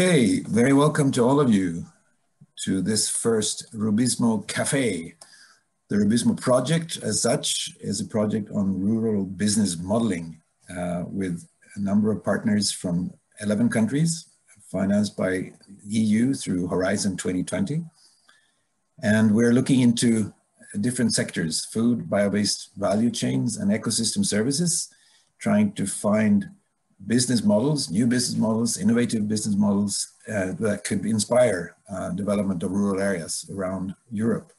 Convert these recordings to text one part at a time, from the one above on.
Okay, very welcome to all of you to this first RUBIZMO Café. The RUBIZMO project as such is a project on rural business modeling with a number of partners from 11 countries, financed by EU through Horizon 2020. And we're looking into different sectors, food, bio-based value chains and ecosystem services, trying to find business models, new business models, innovative business models that could inspire development of rural areas around Europe.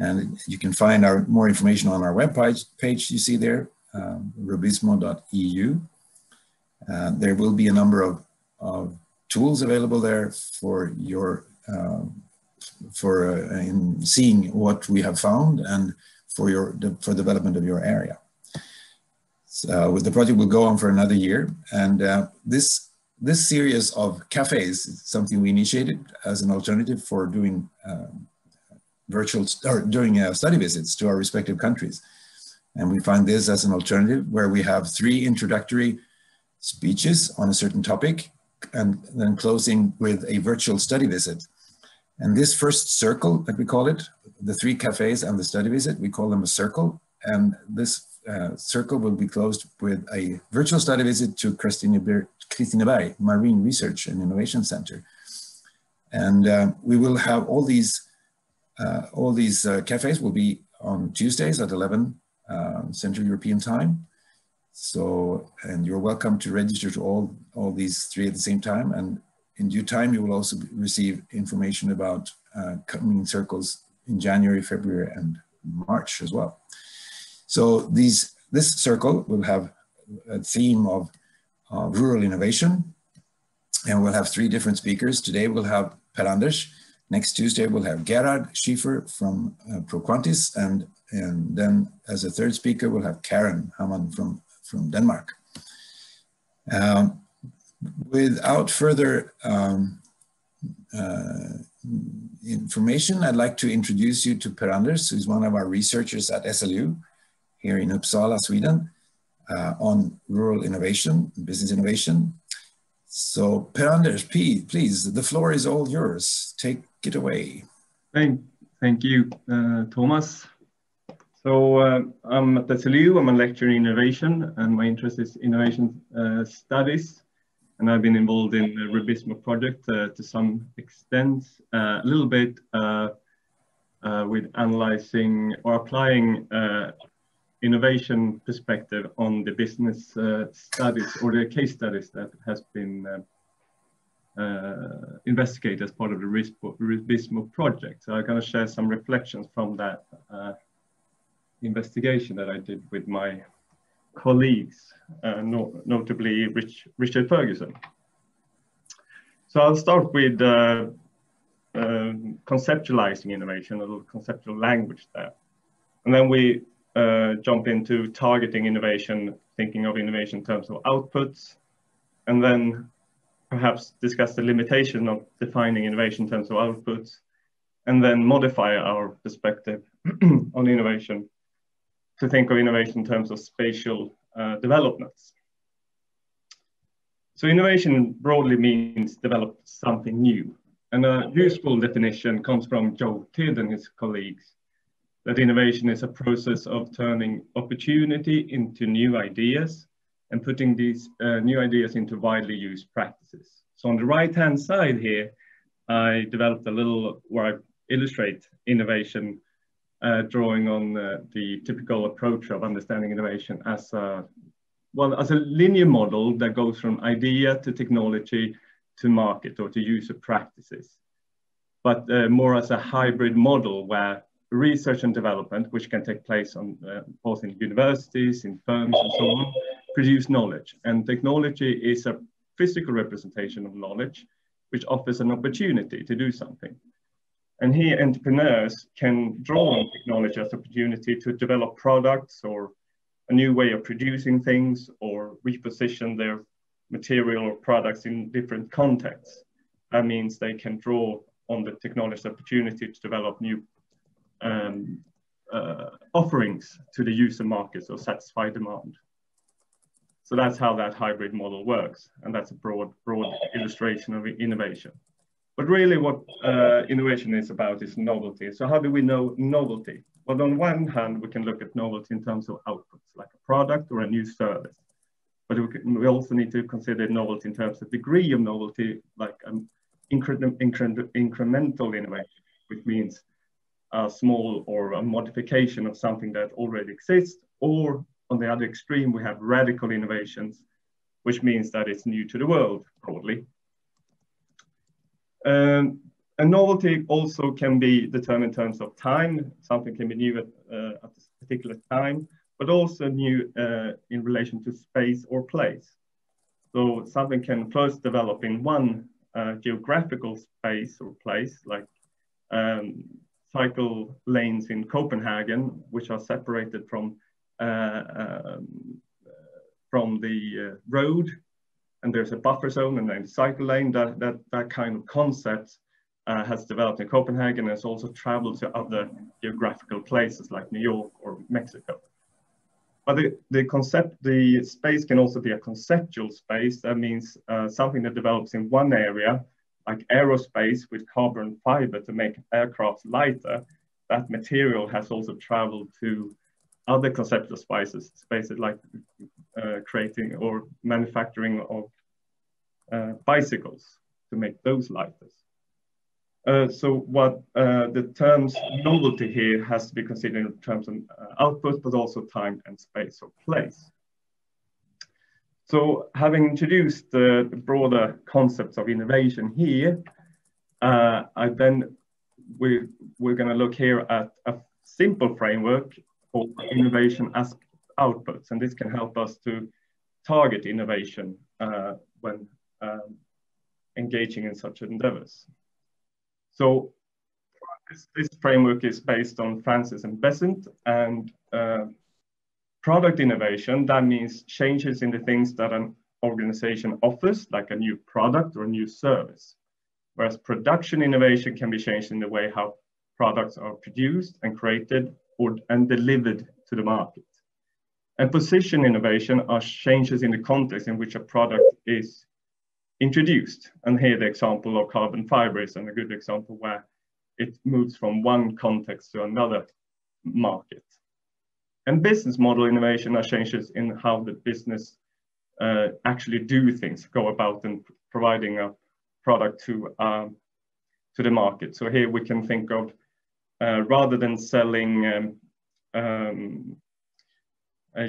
And you can find more information on our webpage you see there, rubizmo.eu. There will be a number of tools available there for your in seeing what we have found and for your development of your area. So the project will go on for another year, and this series of cafes is something we initiated as an alternative for doing study visits to our respective countries. And we find this as an alternative where we have 3 introductory speeches on a certain topic and then closing with a virtual study visit. And this first circle, like we call it, the 3 cafes and the study visit, we call them a circle. And this circle will be closed with a virtual study visit to Kristineberg Marine Research and Innovation Center. And we will have all these cafes will be on Tuesdays at 11 Central European time. So, and you're welcome to register to all these 3 at the same time. And in due time, you will also receive information about coming circles in January, February, and March as well. So this circle will have a theme of rural innovation, and we'll have 3 different speakers. Today we'll have Per-Anders. Next Tuesday we'll have Gerard Schieffer from ProQuantis, and then as a 3rd speaker we'll have Karen Hammond from Denmark. Without further information, I'd like to introduce you to Per-Anders, who's one of our researchers at SLU here in Uppsala, Sweden, on rural innovation, business innovation. So Per-Anders, please, the floor is all yours. Take it away. Thank you, Thomas. So I'm at SLU, I'm a lecturer in innovation, and my interest is innovation studies. And I've been involved in the RUBIZMO project to some extent, a little bit with analyzing or applying innovation perspective on the business studies or the case studies that has been investigated as part of the RUBIZMO project. So I'm going to share some reflections from that investigation that I did with my colleagues, notably Richard Ferguson. So I'll start with conceptualizing innovation, a little conceptual language there. And then we jump into targeting innovation, thinking of innovation in terms of outputs, and then perhaps discuss the limitation of defining innovation in terms of outputs, and then modify our perspective on innovation to think of innovation in terms of spatial developments. So innovation broadly means develop something new. And a useful definition comes from Joe Tidd and his colleagues, that innovation is a process of turning opportunity into new ideas and putting these new ideas into widely used practices. So on the right-hand side here, I developed a little where I illustrate innovation drawing on the typical approach of understanding innovation as a linear model that goes from idea to technology to market or to user practices, but more as a hybrid model where research and development, which can take place on both in universities, in firms and so on, produce knowledge, and technology is a physical representation of knowledge which offers an opportunity to do something. And here entrepreneurs can draw on technology as an opportunity to develop products or a new way of producing things, or reposition their material or products in different contexts. That means they can draw on the technology opportunity to develop new offerings to the user markets or satisfy demand. So that's how that hybrid model works. And that's a broad illustration of innovation. But really what innovation is about is novelty. So how do we know novelty? Well, on one hand, we can look at novelty in terms of outputs, like a product or a new service. But we also need to consider novelty in terms of degree of novelty, like incremental innovation, which means a small or a modification of something that already exists. Or on the other extreme, we have radical innovations, which means that it's new to the world, broadly. A novelty also can be determined in terms of time. Something can be new at this particular time, but also new in relation to space or place. So something can first develop in one geographical space or place, like cycle lanes in Copenhagen, which are separated from the road, and there's a buffer zone and then a cycle lane. That kind of concept has developed in Copenhagen and has also traveled to other geographical places like New York or Mexico. But the space can also be a conceptual space. That means something that develops in one area, like aerospace with carbon fiber to make aircraft lighter. That material has also traveled to other conceptual spaces like creating or manufacturing of bicycles to make those lighter. So what the terms novelty here has to be considered in terms of output, but also time and space or place. So having introduced the broader concepts of innovation here, we're going to look here at a simple framework for innovation as outputs. And this can help us to target innovation when engaging in such endeavors. So this framework is based on Francis and Besant, and product innovation, that means changes in the things that an organization offers, like a new product or a new service. Whereas production innovation can be changed in the way how products are produced and created and delivered to the market. And position innovation are changes in the context in which a product is introduced, and here the example of carbon fiber is a good example where it moves from one context to another market. And business model innovation are changes in how the business actually do things, go about and providing a product to the market. So here we can think of rather than selling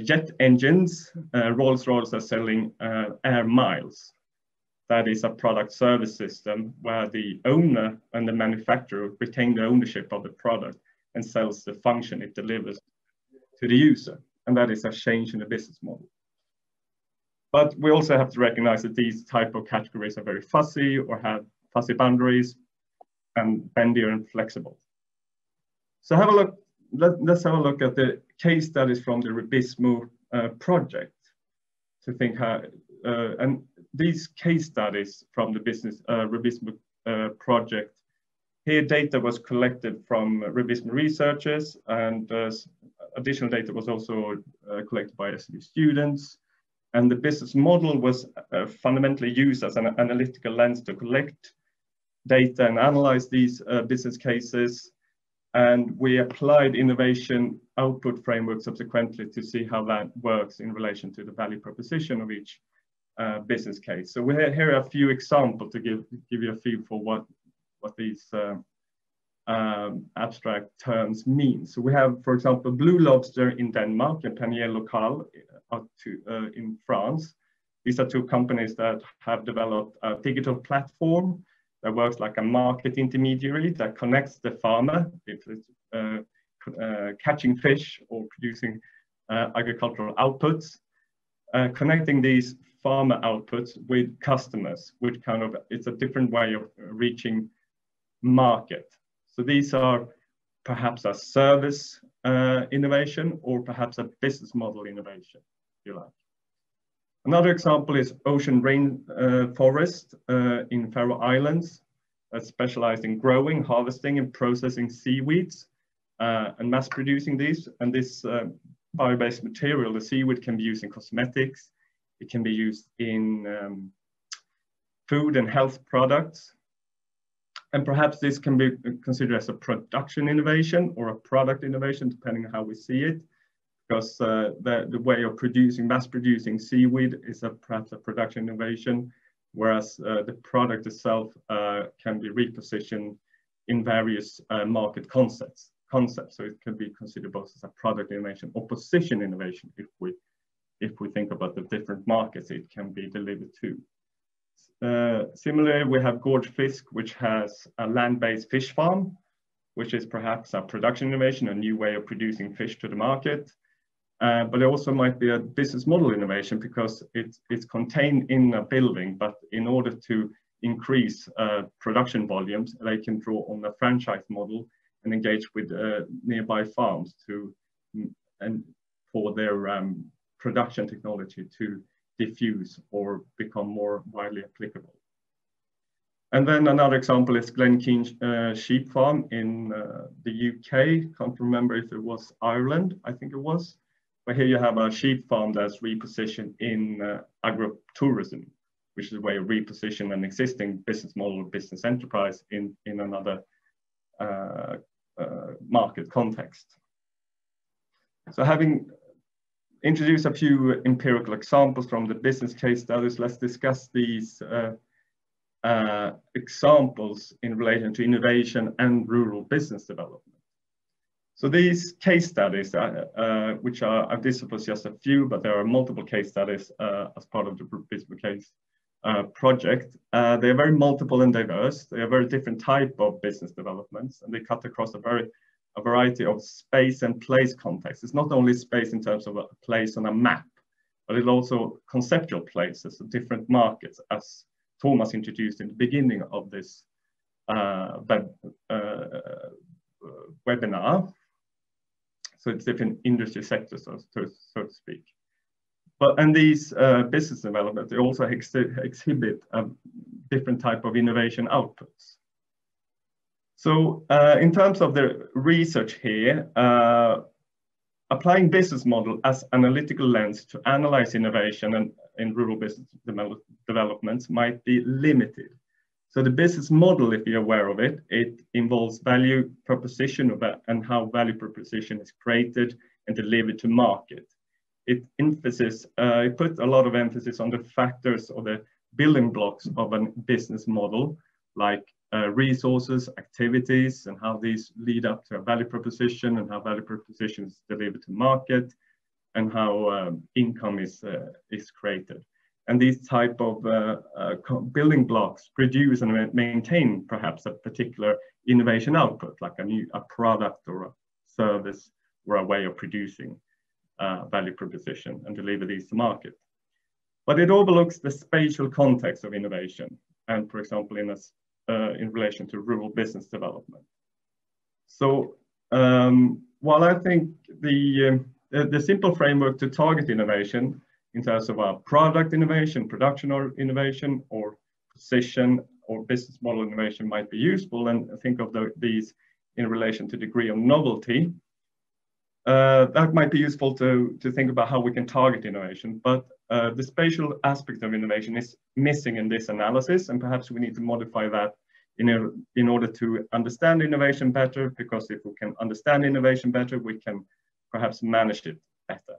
jet engines, Rolls-Royce are selling air miles. That is a product service system where the owner and the manufacturer retain the ownership of the product and sells the function it delivers to the user. And that is a change in the business model. But we also have to recognize that these type of categories are very fuzzy or have fuzzy boundaries and bendier and flexible. So have a look. Let's have a look at the case studies from the RUBIZMO project to think how, and these case studies from the business RUBIZMO project. Here data was collected from RUBIZMO researchers, and additional data was also collected by SLU students. And the business model was fundamentally used as an analytical lens to collect data and analyze these business cases. And we applied innovation output framework subsequently to see how that works in relation to the value proposition of each business case. So here are a few examples to give you a feel for what these abstract terms mean. So we have, for example, Blue Lobster in Denmark and Panier Local in France. These are two companies that have developed a digital platform that works like a market intermediary that connects the farmer, if it's catching fish or producing agricultural outputs, connecting these farmer outputs with customers, which kind of, it's a different way of reaching market. So these are perhaps a service innovation or perhaps a business model innovation, if you like. Another example is Ocean Rainforest in Faroe Islands, specialized in growing, harvesting and processing seaweeds and mass producing these. And this bio-based material, the seaweed, can be used in cosmetics, It can be used in food and health products. And perhaps this can be considered as a production innovation or a product innovation, depending on how we see it, because the way of producing, mass producing seaweed is perhaps a production innovation, whereas the product itself can be repositioned in various market concepts. So it can be considered both as a product innovation or position innovation. If we think about the different markets it can be delivered to. Similarly, we have Gorge Fisk, which has a land-based fish farm, which is perhaps a production innovation, a new way of producing fish to the market. But it also might be a business model innovation because it's contained in a building, but in order to increase production volumes, they can draw on the franchise model and engage with nearby farms for their production technology to diffuse or become more widely applicable. And then another example is Glen Glenkeen sheep farm in the UK. Can't remember if it was Ireland, I think it was. But here you have a sheep farm that's repositioned in agro-tourism, which is a way of reposition an existing business model or business enterprise in another market context. So having introduced a few empirical examples from the business case studies, let's discuss these examples in relation to innovation and rural business development. So these case studies, which are, this was just a few, but there are multiple case studies as part of the RUBIZMO case project. They are very multiple and diverse. They are very different type of business developments, and they cut across a variety of space and place contexts. It's not only space in terms of a place on a map, but it's also conceptual places, different markets, as Thomas introduced in the beginning of this webinar. So it's different industry sectors, so to speak. And these business development, they also exhibit a different type of innovation outputs. So in terms of the research here, applying business model as analytical lens to analyze innovation and in rural business developments might be limited. So the business model, if you're aware of it, it involves value proposition and how value proposition is created and delivered to market. It puts a lot of emphasis on the factors or the building blocks of a business model, like resources, activities, and how these lead up to a value proposition and how value proposition is delivered to market and how income is created. And these type of building blocks produce and maintain perhaps a particular innovation output, like a product or a service or a way of producing value proposition and deliver these to market. But it overlooks the spatial context of innovation and, for example, in relation to rural business development. So while I think the simple framework to target innovation in terms of our product innovation, production or innovation, or position or business model innovation might be useful, and think of these in relation to degree of novelty. That might be useful to think about how we can target innovation, but the spatial aspect of innovation is missing in this analysis, and perhaps we need to modify that in order to understand innovation better, because if we can understand innovation better, we can perhaps manage it better.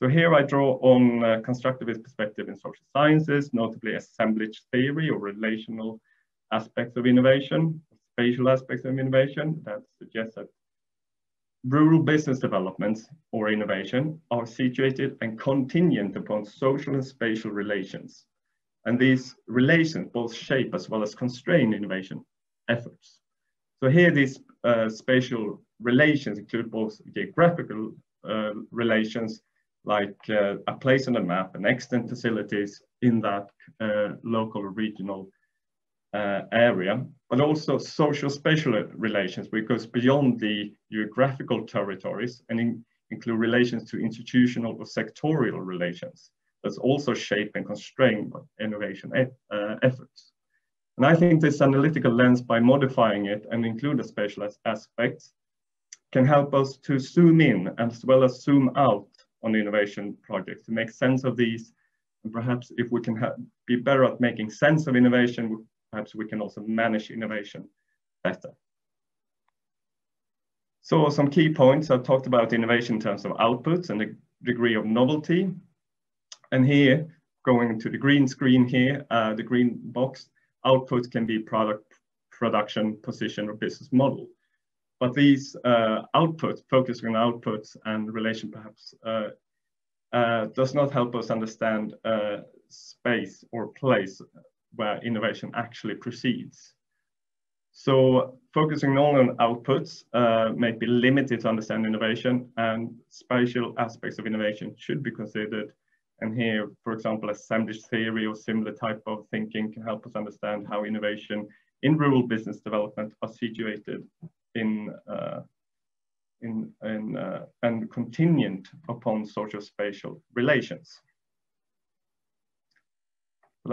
So here I draw on constructivist perspective in social sciences, notably assemblage theory or relational aspects of innovation, spatial aspects of innovation, that suggests that rural business developments or innovation are situated and contingent upon social and spatial relations. And these relations both shape as well as constrain innovation efforts. So here these spatial relations include both geographical relations, like a place on the map and extant facilities in that local or regional area, but also social spatial relations, which goes beyond the geographical territories and include relations to institutional or sectorial relations that's also shape and constrain innovation efforts. And I think this analytical lens, by modifying it and include the spatial aspects, can help us to zoom in as well as zoom out on innovation projects, to make sense of these And perhaps if we can be better at making sense of innovation, perhaps we can also manage innovation better. So some key points. I've talked about innovation in terms of outputs and the degree of novelty. And here, going to the green screen here, the green box, outputs can be product, production, position, or business model. But these outputs, focusing on outputs and relation perhaps, does not help us understand space or place where innovation actually proceeds. So focusing only on outputs may be limited to understand innovation, and spatial aspects of innovation should be considered. And here, for example, assemblage theory or similar type of thinking can help us understand how innovation in rural business development are situated in and contingent upon social spatial relations. So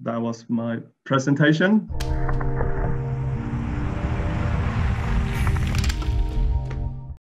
that was my presentation.